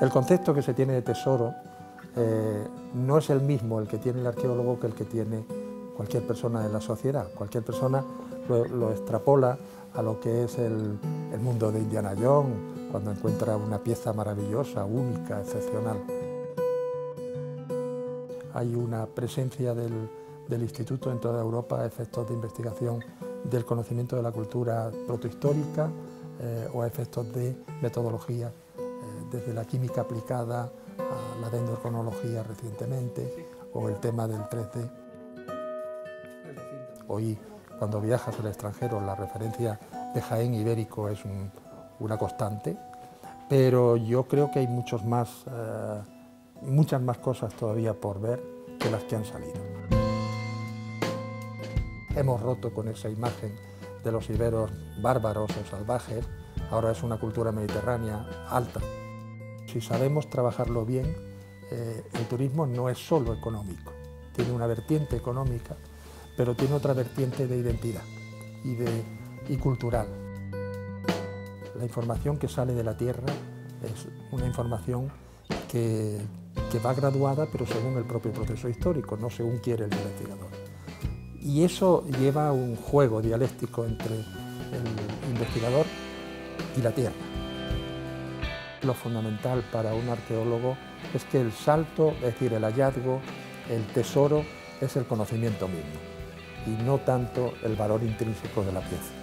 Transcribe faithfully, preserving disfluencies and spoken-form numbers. El concepto que se tiene de tesoro eh, no es el mismo el que tiene el arqueólogo que el que tiene cualquier persona de la sociedad. Cualquier persona lo, lo extrapola a lo que es el, el mundo de Indiana Jones, cuando encuentra una pieza maravillosa, única, excepcional. Hay una presencia del, del Instituto en toda Europa a efectos de investigación del conocimiento de la cultura protohistórica eh, o a efectos de metodología, eh, desde la química aplicada a la dendrocronología recientemente o el tema del tres D. Hoy, cuando viajas al extranjero, la referencia de Jaén ibérico es un, una constante, pero yo creo que hay muchos más, eh, muchas más cosas todavía por ver que las que han salido. Hemos roto con esa imagen de los iberos bárbaros o salvajes, ahora es una cultura mediterránea alta. Si sabemos trabajarlo bien, eh, el turismo no es solo económico, tiene una vertiente económica, pero tiene otra vertiente de identidad y, de, y cultural. La información que sale de la tierra es una información que, que va graduada, pero según el propio proceso histórico, no según quiere el investigador. Y eso lleva a un juego dialéctico entre el investigador y la tierra. Lo fundamental para un arqueólogo es que el salto, es decir, el hallazgo, el tesoro, es el conocimiento mismo y no tanto el valor intrínseco de la pieza.